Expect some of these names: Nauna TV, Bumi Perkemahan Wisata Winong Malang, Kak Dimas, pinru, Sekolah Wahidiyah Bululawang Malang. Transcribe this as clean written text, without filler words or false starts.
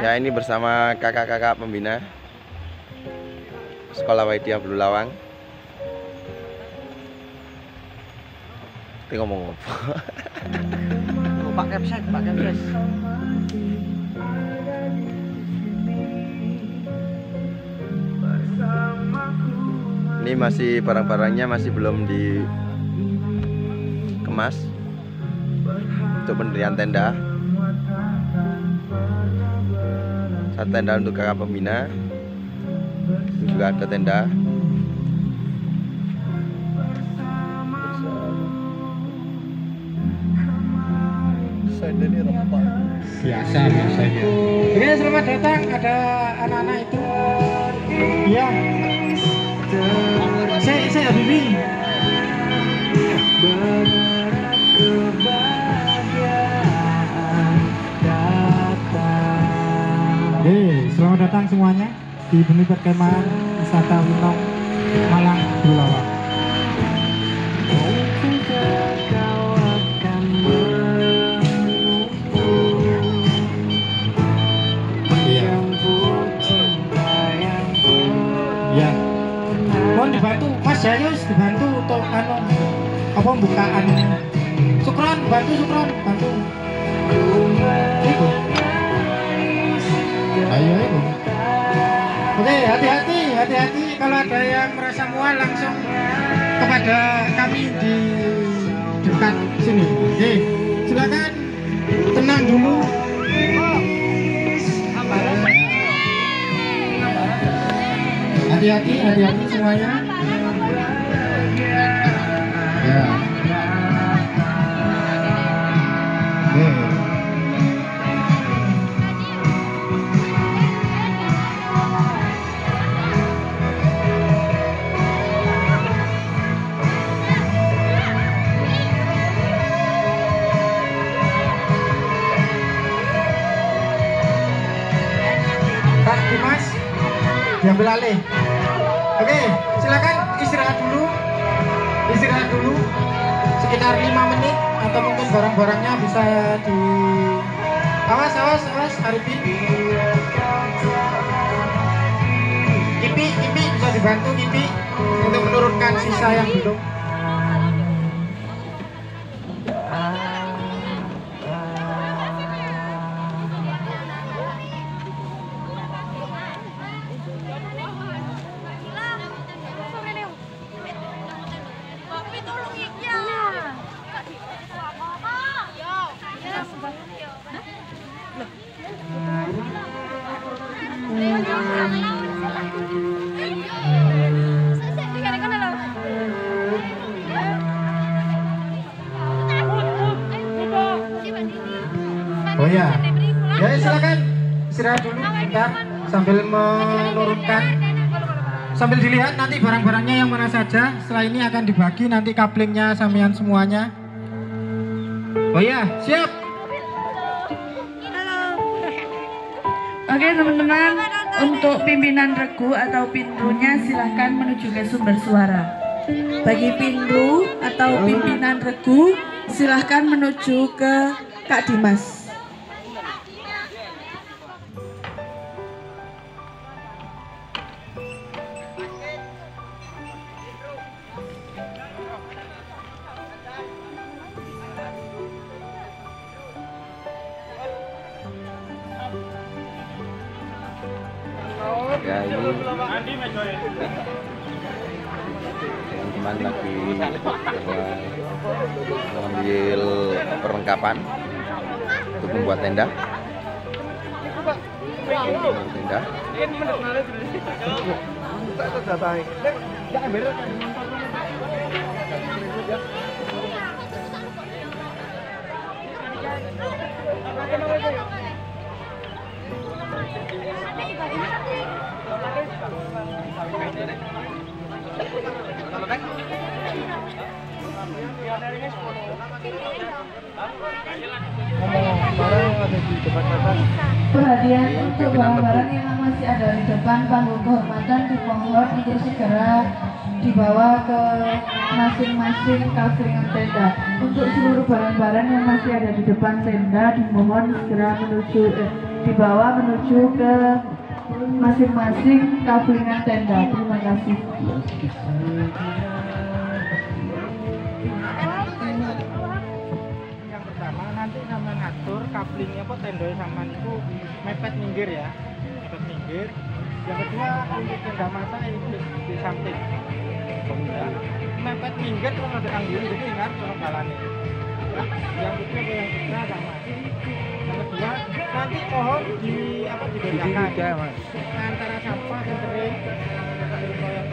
Ya, ini bersama kakak-kakak pembina Sekolah Wahidiyah Bululawang. Tengok ngomong apa? Pak Kapset, Pak Kapset. Ini masih barang-barangnya masih belum dikemas untuk pendirian tenda. Satu tenda untuk kakak pembina, juga ada tenda. Biasa ya. Oke, selamat datang ada anak-anak itu. Iya. Saya Bibi. Selamat datang semuanya di Bumi Perkemahan Wisata Winong Malang Bululawang. Ya. Mohon dibantu Mas Jayus, dibantu untuk apa bukaan. Syukron, bantu Syukron, bantu. Ayo, ibu. Oke, hati-hati. Kalau ada yang merasa mual langsung kepada kami di dekat sini. Oke, silakan tenang dulu. Hati-hati semuanya. Ya. Oke. Kak Dimas, diambil alih. Oke, silakan istirahat dulu sekitar 5 menit atau mungkin barang-barangnya bisa di awas Arifin. Ipi bisa dibantu Ipi untuk menurunkan sisa yang belum. Oh ya, silakan istirahat dulu bentar sambil menurunkan, sambil dilihat nanti barang-barangnya yang mana saja. Setelah ini akan dibagi nanti kaplingnya sampean semuanya. Oh ya, siap. Oke teman-teman, untuk pimpinan regu atau pinrunya silahkan menuju ke sumber suara. Bagi pinru atau pimpinan regu silahkan menuju ke Kak Dimas. Ya, ini teman-teman lagi mengambil perlengkapan untuk membuat tenda. Perhatian untuk barang-barang yang masih ada di depan panggung kehormatan dimohon untuk segera dibawa ke masing-masing kaflingan tenda. Untuk seluruh barang-barang yang masih ada di depan tenda dimohon segera menuju dibawa menuju ke masing-masing kavelingan tenda. Terima kasih. Yang pertama nanti sama ngatur kavelingnya kok tendanya sama itu mepet minggir ya, mepet minggir. Yang kedua untuk tenda masa itu di samping. Mepet minggir kalau ada anggur jadi ingat kalau jalannya. Yang ketiga sama. Kedua nanti pohon di apa dibedakan antara sampah dan kering.